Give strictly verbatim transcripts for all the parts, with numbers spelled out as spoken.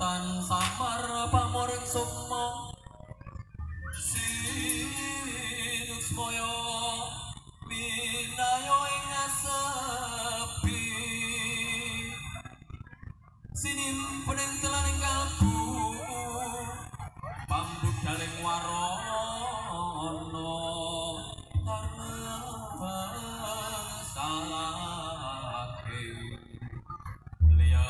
Tan samar pamoring sukma sinut moyo minayo ing asepi sinimpen ing telan ing kalbu pambut daling warana karna salake liya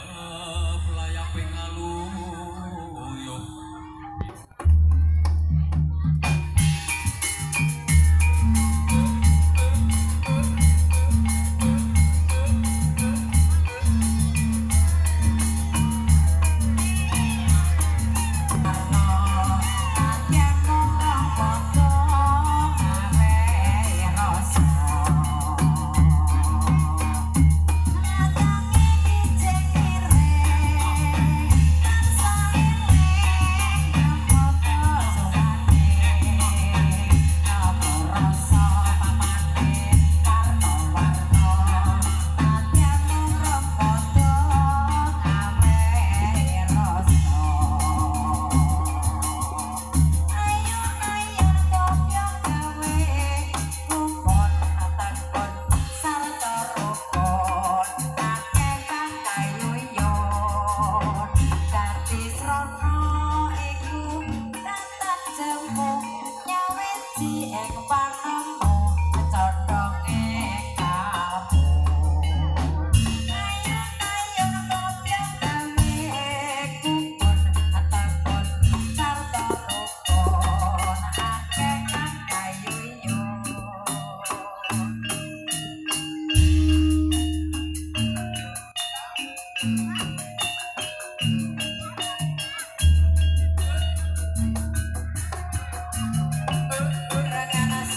Rakan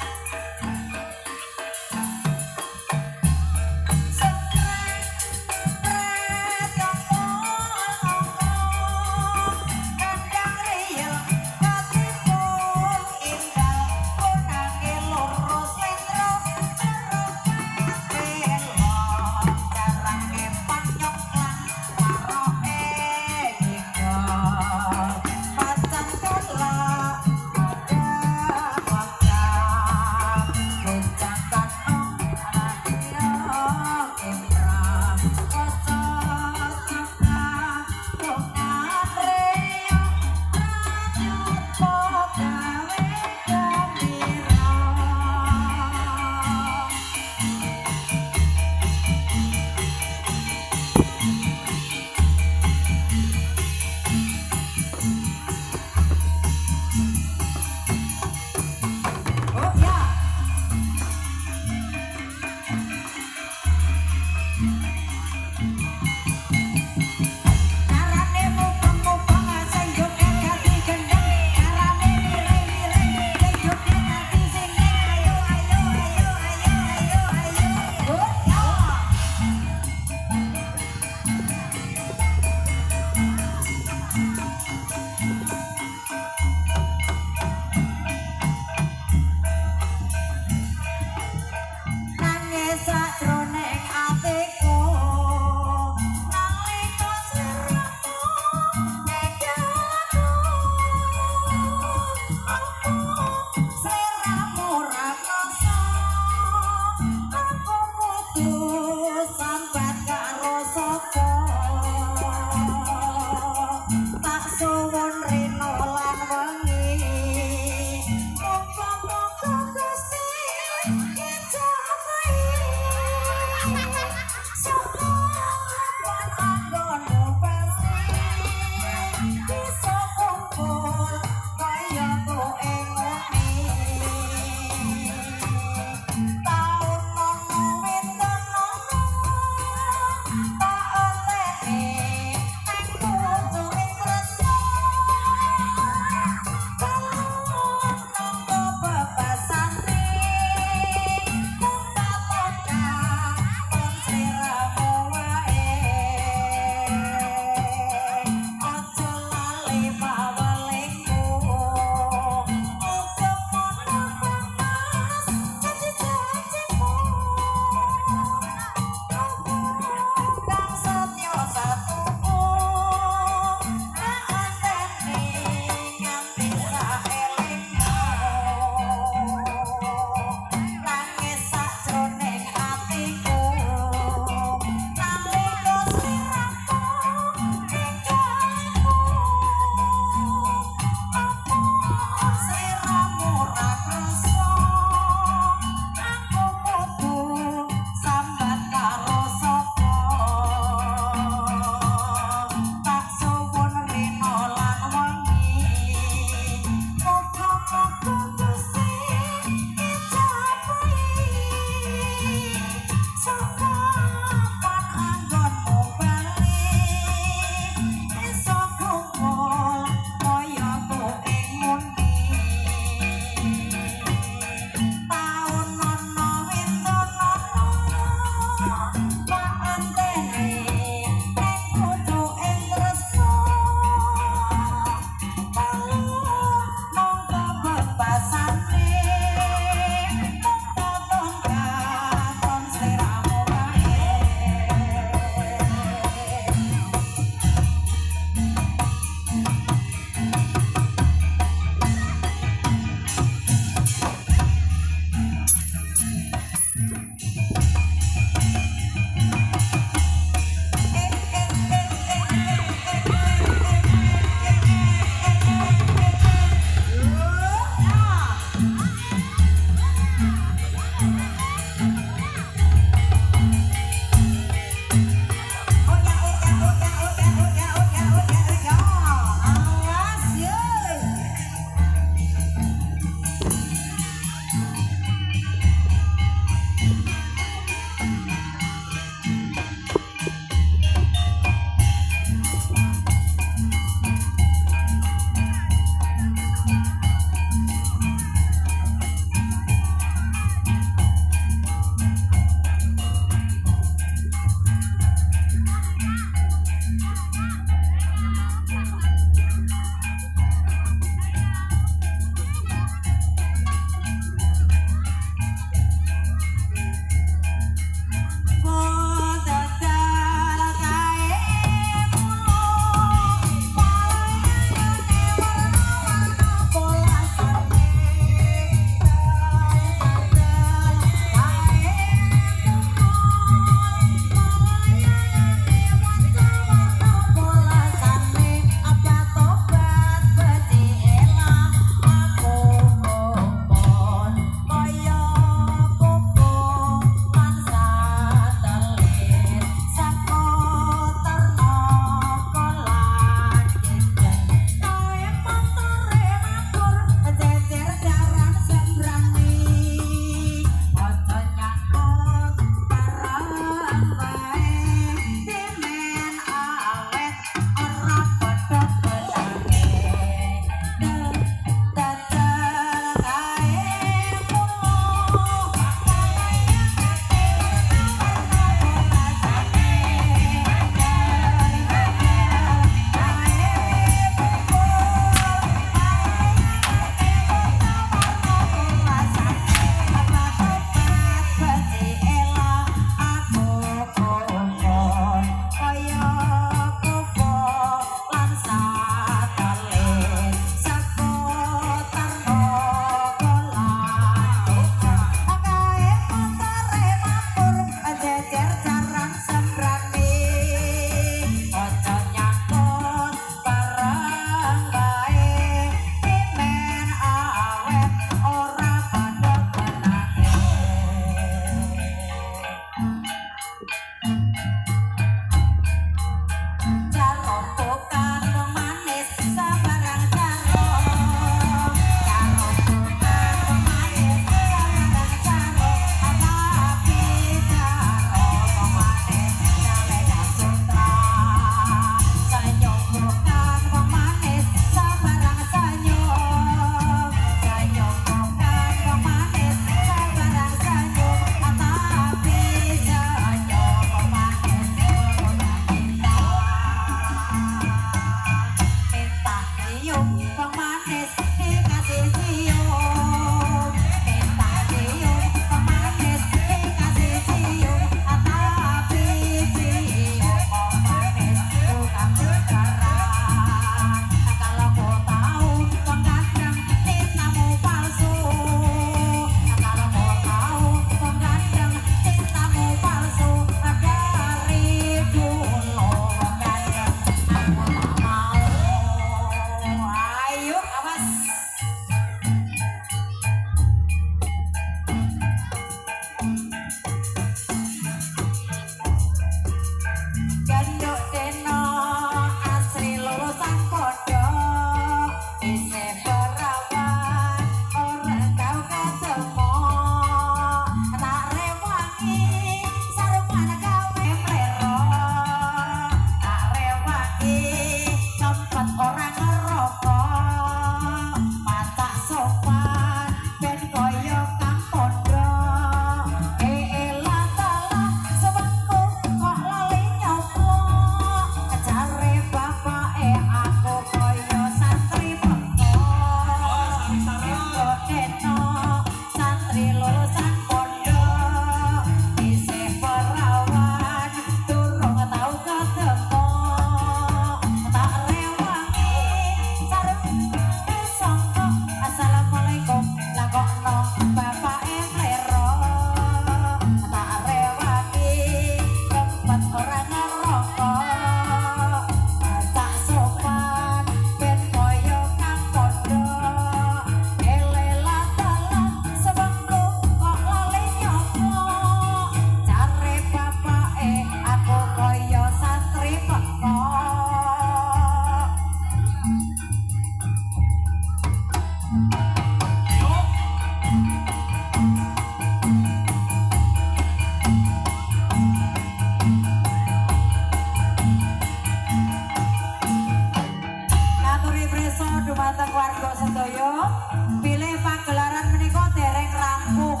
Pilih pagelaran menika dereng rampung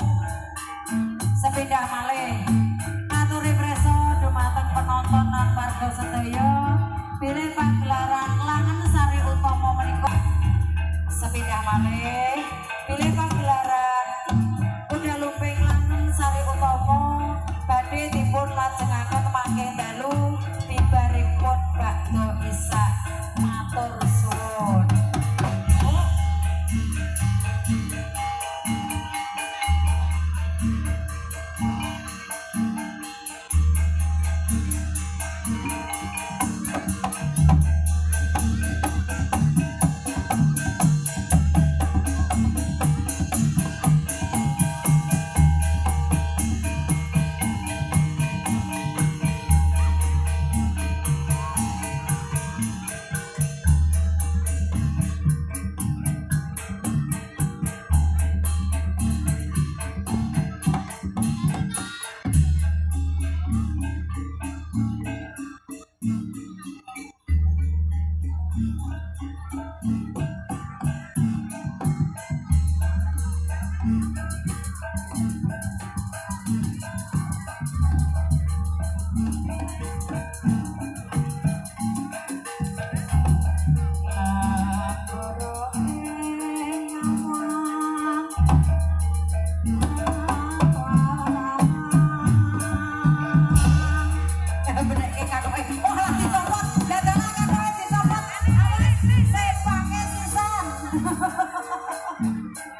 sepindah malih. Aturi preso dumateng penonton lan warga sedaya, pilih pagelaran Langen Sari Utama menika sepindah malih. Pilih pagelaran Kuda Lumping Langen Sari Utama badhe dipun lajengaken mangke dalu tibaripun bakda Isa. Matur suwun. Hahaha.